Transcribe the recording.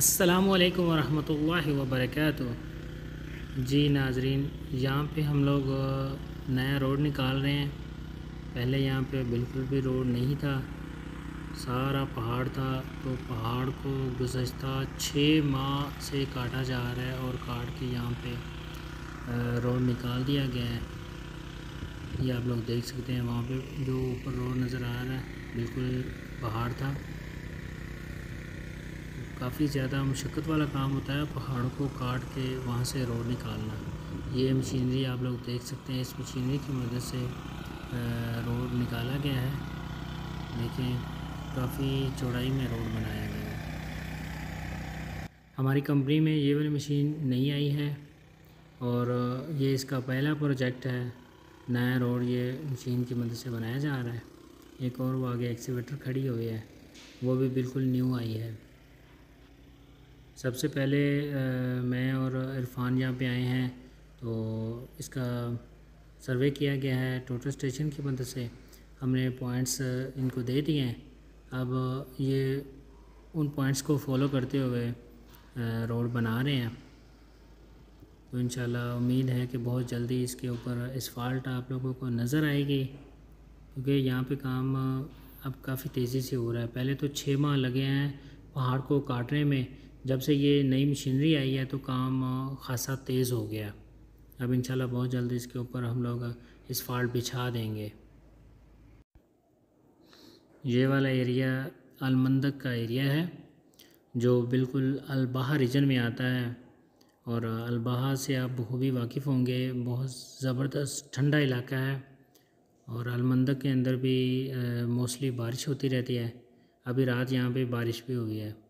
अस्सलामुअलैकुम वरहमतुल्लाहि वबरकातुहू। जी नाजरीन, यहाँ पे हम लोग नया रोड निकाल रहे हैं। पहले यहाँ पे बिल्कुल भी रोड नहीं था, सारा पहाड़ था। तो पहाड़ को गुज़श्ता 6 माह से काटा जा रहा है और काट के यहाँ पे रोड निकाल दिया गया है। ये आप लोग देख सकते हैं, वहाँ पे जो ऊपर रोड नज़र आ रहा है बिल्कुल पहाड़ था। काफ़ी ज़्यादा मशक्क़त वाला काम होता है पहाड़ों को काट के वहाँ से रोड निकालना। ये मशीनरी आप लोग देख सकते हैं, इस मशीनरी की मदद से रोड निकाला गया है। देखिए, काफ़ी चौड़ाई में रोड बनाया गया है। हमारी कंपनी में ये वाली मशीन नहीं आई है और ये इसका पहला प्रोजेक्ट है। नया रोड ये मशीन की मदद से बनाया जा रहा है। एक और वो आगे एक्सीवेटर खड़ी हुई है, वो भी बिल्कुल न्यू आई है। सबसे पहले मैं और इरफान यहाँ पे आए हैं तो इसका सर्वे किया गया है। टोटल स्टेशन की मदद से हमने पॉइंट्स इनको दे दिए हैं। अब ये उन पॉइंट्स को फॉलो करते हुए रोड बना रहे हैं। तो इंशाल्लाह उम्मीद है कि बहुत जल्दी इसके ऊपर एस्फाल्ट आप लोगों को नज़र आएगी, क्योंकि यहाँ पे काम अब काफ़ी तेज़ी से हो रहा है। पहले तो 6 माह लगे हैं पहाड़ को काटने में। जब से ये नई मशीनरी आई है तो काम खासा तेज़ हो गया। अब इंशाल्लाह बहुत जल्दी इसके ऊपर हम लोग एस्फाल्ट बिछा देंगे। ये वाला एरिया अल मंदक का एरिया है, जो बिल्कुल अल बाहा रीजन में आता है। और अल बाहा से आप बखूबी वाकिफ़ होंगे, बहुत ज़बरदस्त ठंडा इलाका है। और अल मंदक के अंदर भी मोस्टली बारिश होती रहती है। अभी रात यहाँ पे बारिश भी हुई है।